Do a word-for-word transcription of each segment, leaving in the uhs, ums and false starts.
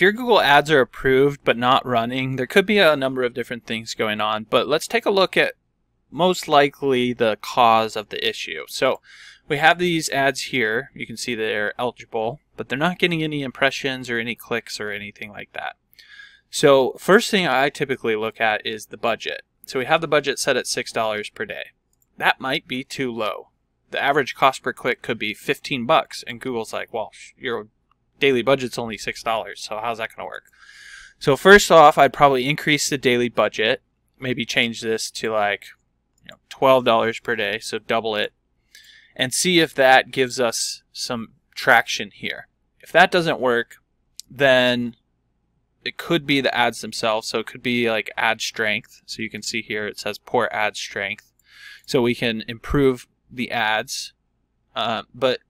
if your Google Ads are approved but not running, there could be a number of different things going on, but let's take a look at most likely the cause of the issue. So we have these ads here. You can see they're eligible, but they're not getting any impressions or any clicks or anything like that. So first thing I typically look at is the budget. So we have the budget set at six dollars per day. That might be too low. The average cost per click could be fifteen bucks, and Google's like, well, your daily budget's only six dollars, so how's that gonna work? So first off, I'd probably increase the daily budget, maybe change this to like you know, twelve dollars per day, so double it, and see if that gives us some traction here. If that doesn't work, then it could be the ads themselves. So it could be like ad strength. So you can see here it says poor ad strength. So we can improve the ads. Uh, but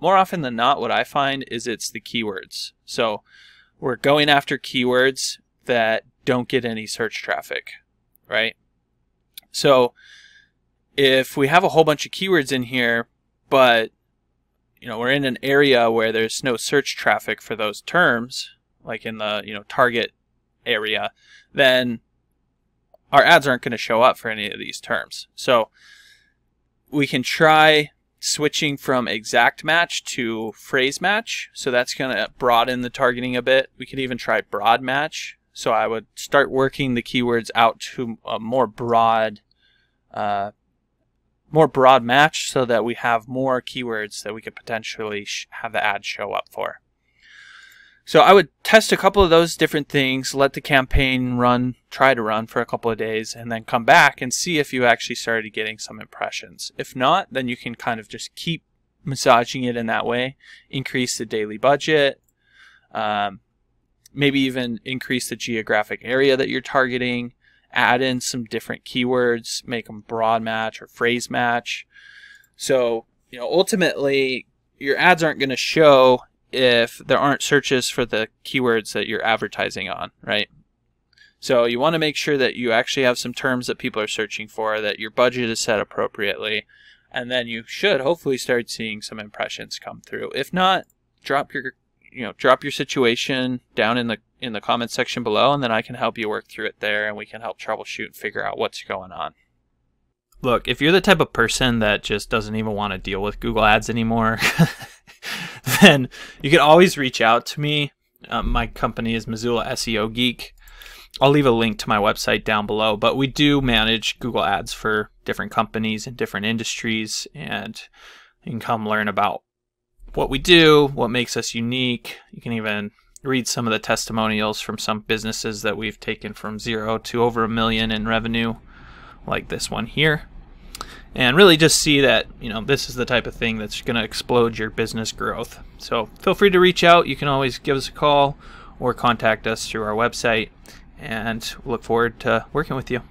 more often than not, what I find is it's the keywords. So we're going after keywords that don't get any search traffic, right? So if we have a whole bunch of keywords in here, but you know, we're in an area where there's no search traffic for those terms, like in the you know target area, then our ads aren't going to show up for any of these terms. So we can try switching from exact match to phrase match. So that's going to broaden the targeting a bit. We could even try broad match. So I would start working the keywords out to a more broad uh, more broad match so that we have more keywords that we could potentially sh have the ad show up for. So I would test a couple of those different things, let the campaign run, try to run for a couple of days, and then come back and see if you actually started getting some impressions. If not, then you can kind of just keep massaging it in that way, increase the daily budget, um, maybe even increase the geographic area that you're targeting, add in some different keywords, make them broad match or phrase match. So, you know, ultimately your ads aren't going to show if there aren't searches for the keywords that you're advertising on, right? So you want to make sure that you actually have some terms that people are searching for, that your budget is set appropriately, and then you should hopefully start seeing some impressions come through. If not, drop your you know drop your situation down in the in the comment section below, and then I can help you work through it there, and we can help troubleshoot and figure out what's going on. Look, if you're the type of person that just doesn't even want to deal with Google Ads anymore, then you can always reach out to me. Um, my company is Missoula S E O Geek. I'll leave a link to my website down below, but we do manage Google Ads for different companies and different industries, and you can come learn about what we do, what makes us unique. You can even read some of the testimonials from some businesses that we've taken from zero to over a million in revenue, like this one here, and really just see that you know this is the type of thing that's going to explode your business growth. So feel free to reach out. You can always give us a call or contact us through our website, and look forward to working with you.